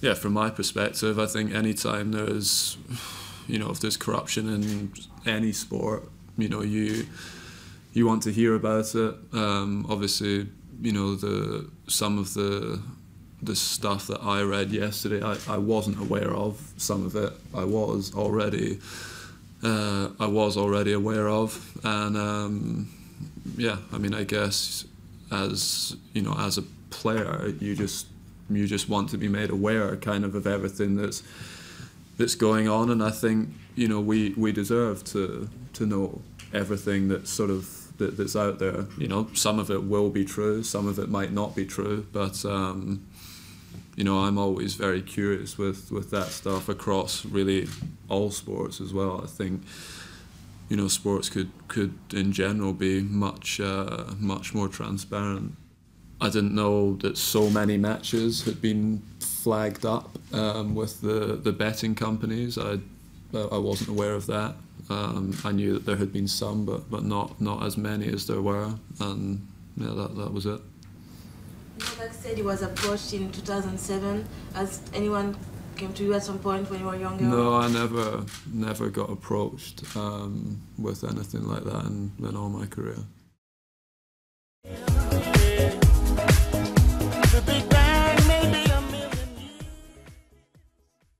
yeah, from my perspective, I think any time there's, you know, if there's corruption in any sport, you know, you want to hear about it. Obviously, you know, some of the stuff that I read yesterday, I wasn't aware of. Some of it I was already aware of, and yeah, I mean, I guess as you know, as a player, you just want to be made aware, kind of everything that's going on, and I think, you know, we deserve to know everything that's sort of that's out there. You know, some of it will be true, some of it might not be true, but you know, I'm always very curious with that stuff across really all sports as well. I think, you know, sports could in general be much more transparent. I didn't know that so many matches had been flagged up with the betting companies. I wasn't aware of that. I knew that there had been some, but not as many as there were, and yeah, that was it. Novak said he was approached in 2007. Has anyone came to you at some point when you were younger? No, I never got approached with anything like that in all my career.